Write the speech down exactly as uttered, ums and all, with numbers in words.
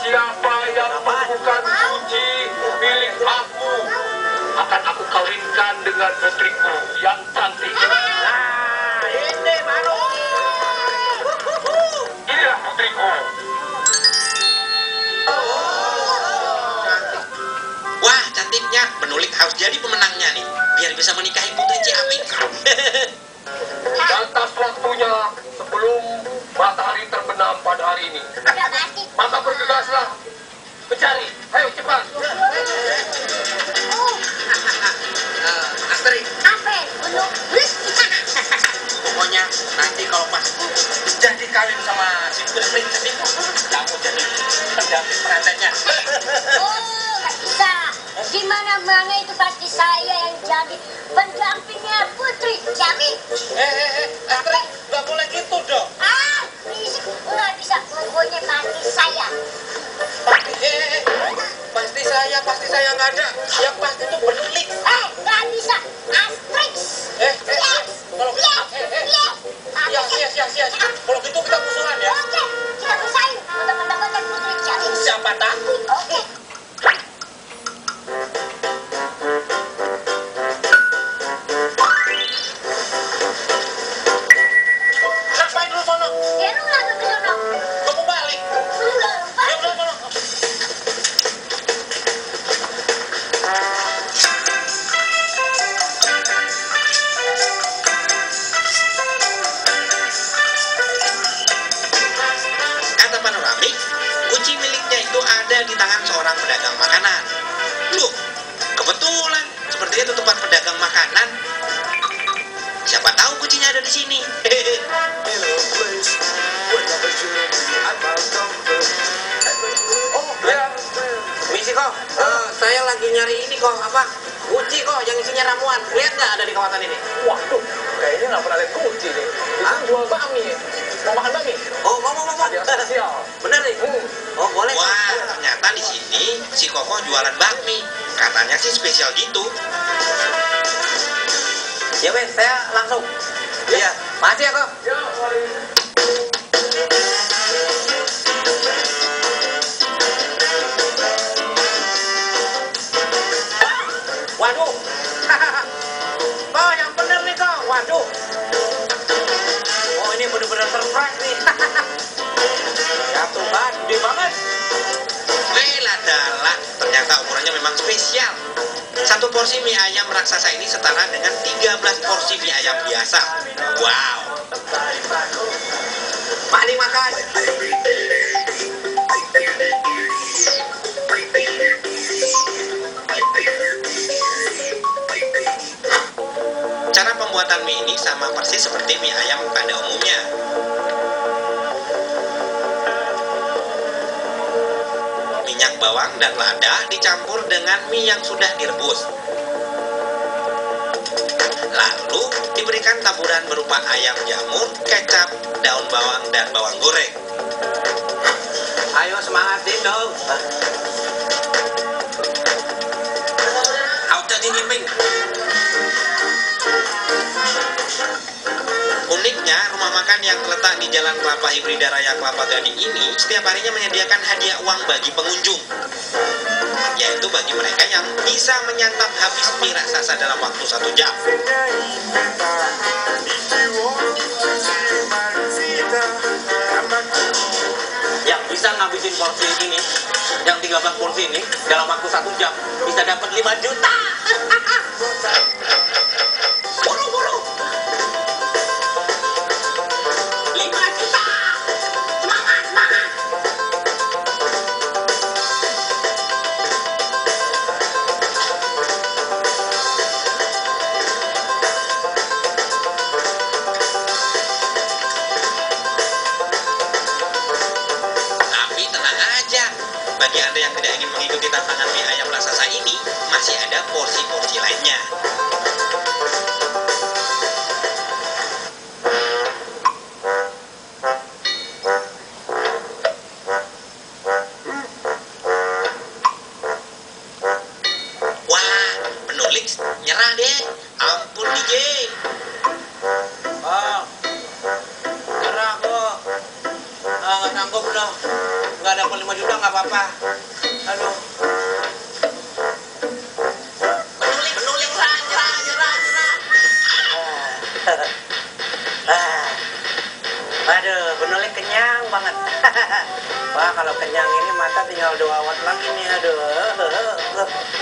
Siapa yang melakukan kunci milik aku akan aku kawinkan dengan putriku yang cantik. Nah, ini baru. Inilah putriku. Wah, cantiknya. Menulik harus jadi pemenangnya nih, biar bisa menikahi Putri Jami. Batas waktunya sebelum matahari terbenam pada hari ini. Maka bergegaslah mencari. Ayo cepat. uh, Astrix. Apa? Pokoknya nanti kalau pas jadi kawin sama si Putri Jami, kamu jadi pendamping pengantinnya. Oh, nggak bisa. Dimana-mana itu pasti saya yang jadi pendampingnya Putri Jami. Eh, eh, eh, Astrix, nggak boleh gitu dong. Ah, bisik, nggak bisa. Pokoknya pasti saya. Pasti, eh, eh, pasti saya, pasti saya nggak ada. Yang pasti itu benulik. Eh, nggak bisa. Astrix. Eh, eh, yes, kalau yes, kita, eh, eh, yes. Siap, siap, siap, siap. Kalau gitu kita musuhan ya. Oke, kita bersaing untuk mendapatkan Putri Jami. Siapa takut? Oke. apa-apa. Aduh. Benu yang nyerah, nyerah, nyerah, nyerah. Aduh, Benu kenyang banget. Wah, kalau kenyang ini mata tinggal dua watt lagi nih. Aduh.